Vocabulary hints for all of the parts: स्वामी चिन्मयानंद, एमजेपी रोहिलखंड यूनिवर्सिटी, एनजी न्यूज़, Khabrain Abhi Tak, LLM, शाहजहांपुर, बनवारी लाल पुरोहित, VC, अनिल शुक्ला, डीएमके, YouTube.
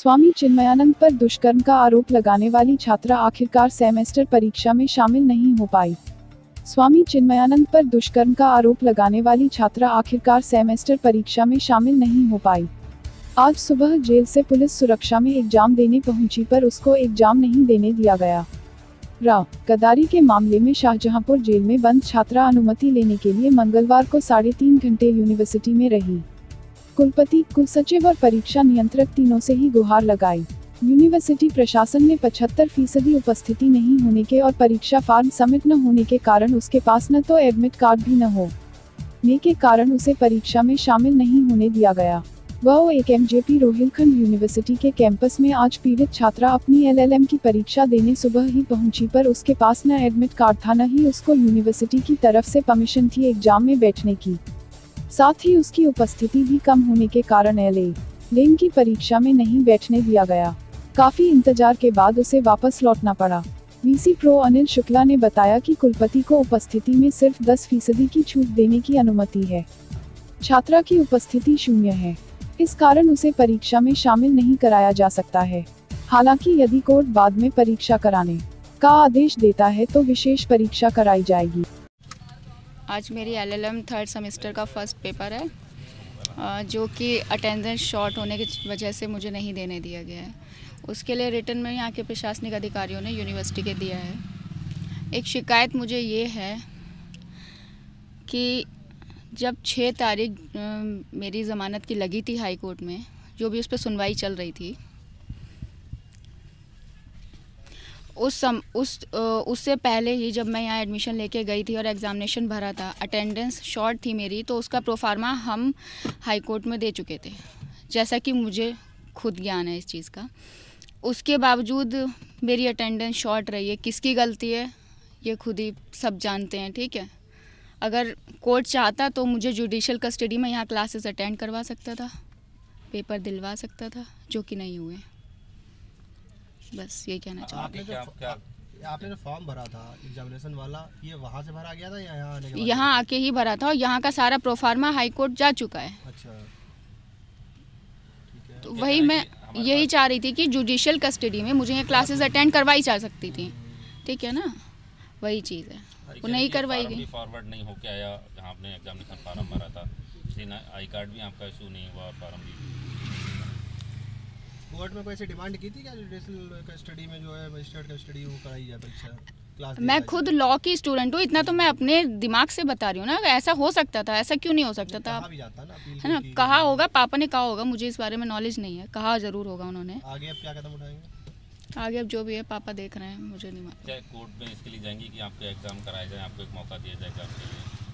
स्वामी चिन्मयानंद पर दुष्कर्म का आरोप लगाने वाली छात्रा आखिरकार सेमेस्टर परीक्षा में शामिल नहीं हो पाई। स्वामी चिन्मयानंद पर दुष्कर्म का आरोप लगाने वाली छात्रा आखिरकार सेमेस्टर परीक्षा में शामिल नहीं हो पाई। आज सुबह जेल से पुलिस सुरक्षा में एग्जाम देने पहुंची पर उसको एग्जाम नहीं देने दिया गया। गद्दारी के मामले में शाहजहांपुर जेल में बंद छात्रा अनुमति लेने के लिए मंगलवार को 3.5 घंटे यूनिवर्सिटी में रही। कुलपति, कुलसचिव और परीक्षा नियंत्रक तीनों से ही गुहार लगाई। यूनिवर्सिटी प्रशासन ने 75% उपस्थिति नहीं होने के और परीक्षा फॉर्म सबमिट न होने के कारण उसके पास न तो एडमिट कार्ड भी न होने के कारण उसे परीक्षा में शामिल नहीं होने दिया गया। वह एक एमजेपी रोहिलखंड यूनिवर्सिटी के कैंपस में आज पीड़ित छात्रा अपनी LLM की परीक्षा देने सुबह ही पहुंची पर उसके पास न एडमिट कार्ड था न ही उसको यूनिवर्सिटी की तरफ से परमिशन थी एग्जाम में बैठने की। साथ ही उसकी उपस्थिति भी कम होने के कारण LLM की परीक्षा में नहीं बैठने दिया गया। काफी इंतजार के बाद उसे वापस लौटना पड़ा। VC प्रो अनिल शुक्ला ने बताया कि कुलपति को उपस्थिति में सिर्फ 10% की छूट देने की अनुमति है। छात्रा की उपस्थिति 0 है, इस कारण उसे परीक्षा में शामिल नहीं कराया जा सकता है। हालांकि यदि कोर्ट बाद में परीक्षा कराने का आदेश देता है तो विशेष परीक्षा कराई जाएगी। आज मेरी LLM 3rd सेमेस्टर का फर्स्ट पेपर है, जो कि अटेंडेंस शॉर्ट होने की वजह से मुझे नहीं देने दिया गया है। उसके लिए रिटर्न में यहाँ के प्रशासनिक अधिकारियों ने यूनिवर्सिटी के दिया है। एक शिकायत मुझे ये है कि जब 6 तारीख मेरी ज़मानत की लगी थी हाई कोर्ट में, जो भी उस पर सुनवाई चल रही थी, उससे पहले ही जब मैं यहाँ एडमिशन लेके गई थी और एग्ज़ामिनेशन भरा था, अटेंडेंस शॉर्ट थी मेरी, तो उसका प्रोफार्मा हम हाई कोर्ट में दे चुके थे, जैसा कि मुझे खुद ज्ञान है इस चीज़ का। उसके बावजूद मेरी अटेंडेंस शॉर्ट रही है। किसकी गलती है ये खुद ही सब जानते हैं, ठीक है। अगर कोर्ट चाहता तो मुझे जुडिशियल कस्टडी में यहाँ क्लासेस अटेंड करवा सकता था, पेपर दिलवा सकता था, जो कि नहीं हुए। बस ये कहना चाहूँगी। आपने जो फॉर्म भरा था एग्जामिनेशन वाला, ये वहाँ से भरा गया था या यहाँ आने के बाद? यहाँ आके ही भरा था और यहाँ का सारा प्रोफार्मा हाई कोर्ट जा चुका है। अच्छा, तो वही मैं यही चाह रही थी कि जुडिशियल कस्टडी में मुझे ये क्लासेस अटेंड करवाई जा सकती थी, ठीक है ना, वही चीज़ है, वो नहीं करवाई गई। फॉरवर्ड नहीं हो के आया, जहाँ आपने एग्जामिनेशन फॉर्म भरा था, आई कार्ड भी आपका इशू नहीं हुआ, फॉर्म भी। कोर्ट में कोई ऐसी डिमांड की थी क्या जुडिशियल कस्टडी में जो है मजिस्ट्रेट कस्टडी वो कराई जाए परीक्षा? मैं खुद लॉ की स्टूडेंट हूँ, इतना तो मैं अपने दिमाग से बता रही हूँ ना। ऐसा हो सकता था, ऐसा क्यों नहीं हो सकता था, है ना? कहा होगा, पापा ने कहा होगा, मुझे इस बारे में नॉलेज नहीं है, कहा जरूर होगा उन्होंने। आगे अब क्या कदम उठाएंगे? आगे अब जो भी है पापा देख रहे हैं, मुझे नहीं मालूम। क्या कोर्ट में इसके लिए जाएंगी कि आपके एग्जाम कराए जाएं, आपको एक मौका दिया जाएगा आपके लिए?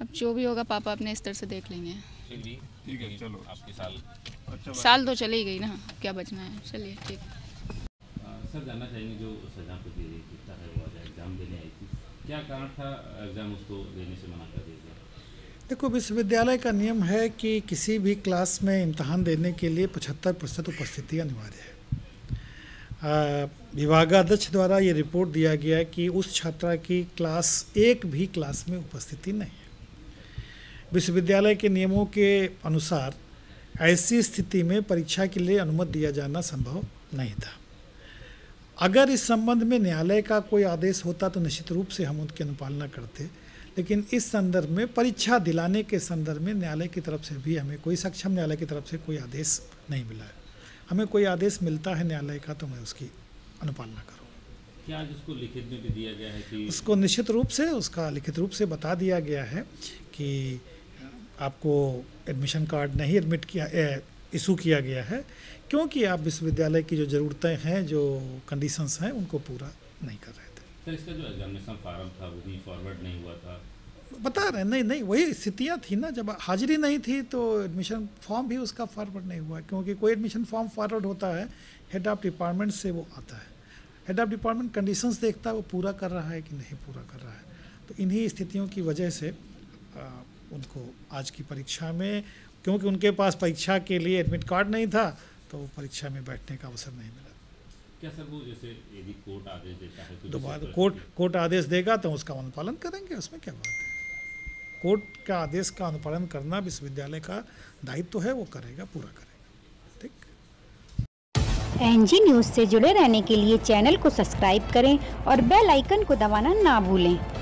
अब जो भी होगा पापा अपने स्तर से देख लेंगे। ठीक है, चलो आपकी साल तो चली गई ना, क्या बचना है। चलिए, ठीक। सर, जानना चाहेंगे जो शाहजहांपुर की छात्रा है, वो एग्जाम देने आई थी, क्या कारण था एग्जाम उसको देने से मना कर दिया गया? देखो, विश्वविद्यालय का नियम है कि किसी भी क्लास में इम्तहान देने के लिए 75% उपस्थिति अनिवार्य है। विभागाध्यक्ष द्वारा ये रिपोर्ट दिया गया कि उस छात्रा की एक भी क्लास में उपस्थिति नहीं है। विश्वविद्यालय के नियमों के अनुसार ऐसी स्थिति में परीक्षा के लिए अनुमति दिया जाना संभव नहीं था। अगर इस संबंध में न्यायालय का कोई आदेश होता तो निश्चित रूप से हम उनकी अनुपालना करते, लेकिन इस संदर्भ में परीक्षा दिलाने के संदर्भ में न्यायालय की तरफ से भी हमें कोई सक्षम न्यायालय की तरफ से कोई आदेश नहीं मिला है। हमें कोई आदेश मिलता है न्यायालय का तो मैं उसकी अनुपालना करूँ। क्या उसको लिखित में भी दिया गया है कि उसको निश्चित रूप से उसका लिखित रूप से बता दिया गया है कि आपको एडमिशन कार्ड नहीं इशू किया गया है, क्योंकि आप विश्वविद्यालय की जो ज़रूरतें हैं, जो कंडीशंस हैं, उनको पूरा नहीं कर रहे थे। तो इसका जो एग्जामिनेशन फॉर्म था वो भी फॉरवर्ड नहीं हुआ था, बता रहे हैं? नहीं, वही स्थितियाँ थी ना, जब हाजिरी नहीं थी तो एडमिशन फॉर्म भी उसका फॉरवर्ड नहीं हुआ, क्योंकि कोई एडमिशन फॉर्म फॉरवर्ड होता है हेड ऑफ़ डिपार्टमेंट से, वो आता है, हेड ऑफ़ डिपार्टमेंट कंडीशंस देखता है वो पूरा कर रहा है कि नहीं पूरा कर रहा है। तो इन्हीं स्थितियों की वजह से उनको आज की परीक्षा में, क्योंकि उनके पास परीक्षा के लिए एडमिट कार्ड नहीं था, तो वो परीक्षा में बैठने का अवसर नहीं मिला। क्या सर, वो जैसे यदि कोर्ट आदेश देता है तो दोबारा कोर्ट आदेश देगा तो उसका अनुपालन करेंगे, उसमें क्या बात है? कोर्ट का आदेश का अनुपालन करना विश्वविद्यालय का दायित्व है, वो करेगा, पूरा करेगा, ठीक। एनजी न्यूज़ से जुड़े रहने के लिए चैनल को सब्सक्राइब करें और बेल आइकन को दबाना ना भूलें।